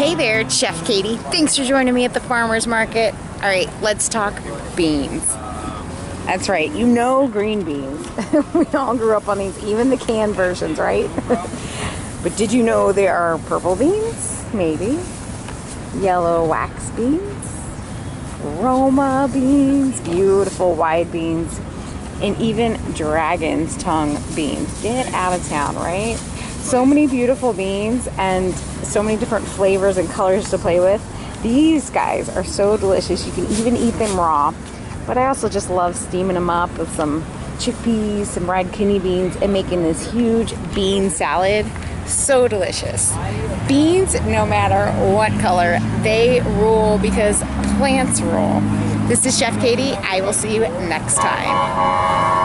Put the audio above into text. Hey there, it's Chef Katie. Thanks for joining me at the farmer's market. All right, let's talk beans. That's right, you know green beans. We all grew up on these, even the canned versions, right? But did you know there are purple beans? Maybe. Yellow wax beans. Roma beans, beautiful wide beans. And even Dragon's Tongue beans. Get out of town, right? So many beautiful beans and so many different flavors and colors to play with. These guys are so delicious. You can even eat them raw. But I also just love steaming them up with some chickpeas, some red kidney beans, and making this huge bean salad. So delicious. Beans, no matter what color, they rule because plants rule. This is Chef Katie. I will see you next time.